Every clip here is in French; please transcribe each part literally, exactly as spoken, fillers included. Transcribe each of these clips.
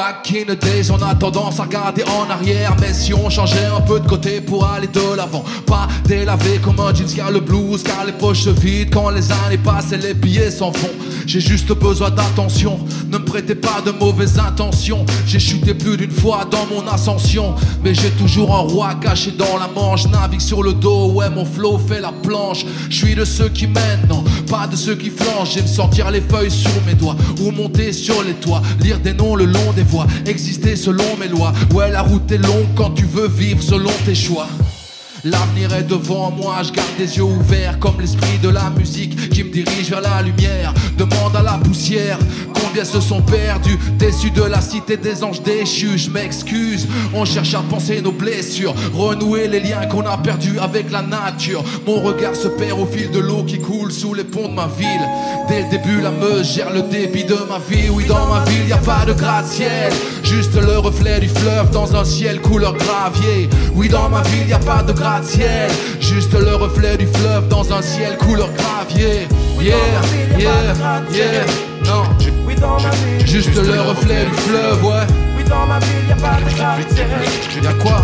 Back in the days, on a tendance à regarder en arrière, mais si on changeait un peu de côté pour aller de l'avant. Pas délavé comme un jeans car le blues, car les poches se vident quand les années passent et les billets s'en vont. J'ai juste besoin d'attention, ne me prêtez pas de mauvaises intentions. J'ai chuté plus d'une fois dans mon ascension, mais j'ai toujours un roi caché dans la manche. Navigue sur le dos, ouais mon flow fait la planche. Je suis de ceux qui mènent, non, pas de ceux qui flanchent. J'aime sentir les feuilles sur mes doigts, ou monter sur les toits, lire des noms le long des voies, exister selon mes lois. Ouais la route est longue quand tu veux vivre selon tes choix. L'avenir est devant moi, je garde des yeux ouverts comme l'esprit de la musique qui me dirige vers la lumière. Demande à la poussière combien se sont perdus, déçus de la cité des anges déchus. Je m'excuse, on cherche à penser nos blessures, renouer les liens qu'on a perdus avec la nature. Mon regard se perd au fil de l'eau qui coule sous les ponts de ma ville. Dès le début la Meuse gère le débit de ma vie. Oui dans ma ville y a pas de gratte-ciel, juste le reflet du fleuve dans un ciel couleur gravier. Oui dans ma ville y a pas de gratte-ciel, juste le reflet du fleuve dans un ciel couleur gravier. Yeah, yeah, yeah, non. Juste le reflet du fleuve, ouais. Y'a quoi?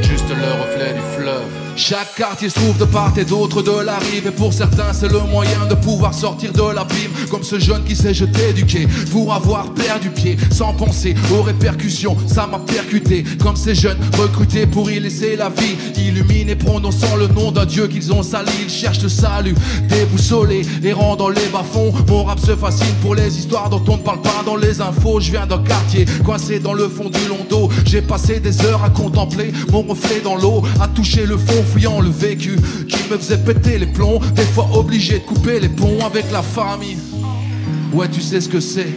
Juste le reflet du fleuve. Chaque quartier se trouve de part et d'autre de la rive, et pour certains c'est le moyen de pouvoir sortir de l'abîme, comme ce jeune qui s'est jeté du quai pour avoir perdu pied, sans penser aux répercussions. Ça m'a percuté, comme ces jeunes recrutés pour y laisser la vie, illuminés prononçant le nom d'un dieu qu'ils ont sali. Ils cherchent le salut, déboussolés, errant dans les bas-fonds. Mon rap se fascine pour les histoires dont on ne parle pas dans les infos. Je viens d'un quartier coincé dans le fond du Londo, j'ai passé des heures à contempler mon reflet dans l'eau, à toucher le fond, fuyant le vécu qui me faisait péter les plombs. Des fois obligé de couper les ponts avec la famille. Ouais tu sais ce que c'est,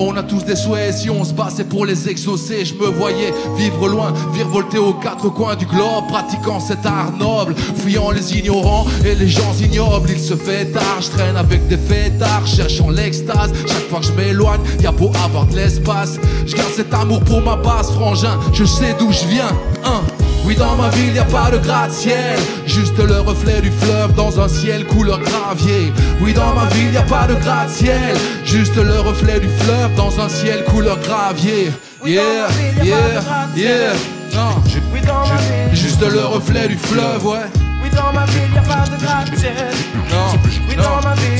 on a tous des souhaits, si on se bat c'est pour les exaucer. Je me voyais vivre loin, virevolter aux quatre coins du globe, pratiquant cet art noble, fuyant les ignorants et les gens ignobles. Il se fait tard, je traîne avec des fêtards, cherchant l'extase. Chaque fois que je m'éloigne, y'a beau avoir de l'espace, je garde cet amour pour ma base, frangin, je sais d'où je viens, hein. Oui dans ma ville y a pas de gratte-ciel, juste le reflet du fleuve dans un ciel couleur gravier. Oui dans ma ville y a pas de gratte-ciel, juste le reflet du fleuve dans un ciel couleur gravier. Yeah, yeah, yeah, non. Juste le reflet du fleuve, ouais. Oui dans ma ville y a pas de gratte-ciel, non,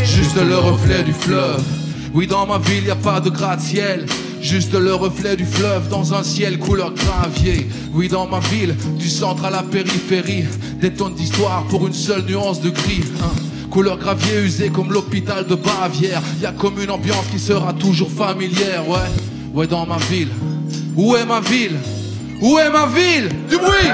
juste le reflet du fleuve. Oui dans ma ville y a pas de gratte-ciel, juste le reflet du fleuve dans un ciel couleur gravier. Oui dans ma ville, du centre à la périphérie, des tonnes d'histoires pour une seule nuance de gris, hein. Couleur gravier usée comme l'hôpital de Bavière. Y'a comme une ambiance qui sera toujours familière. Ouais, ouais dans ma ville. Où est ma ville? Où est ma ville? Du bruit!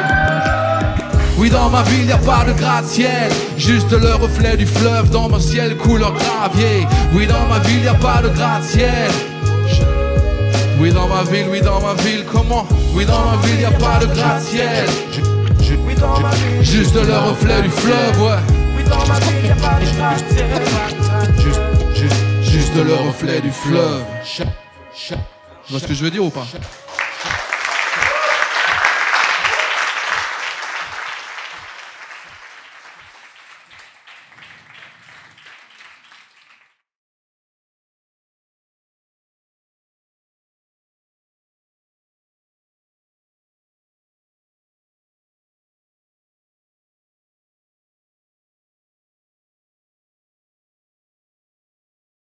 Oui dans ma ville y a pas de gratte-ciel, juste le reflet du fleuve dans mon ciel couleur gravier. Oui dans ma ville y a pas de gratte-ciel. Oui dans ma ville, oui dans ma ville, comment? Oui dans ma ville, y a pas de gratte-ciel, juste le reflet du fleuve, ouais. Oui dans ma ville, y a pas de gratte-ciel, juste le reflet du fleuve. Tu vois ce que je veux dire ou pas?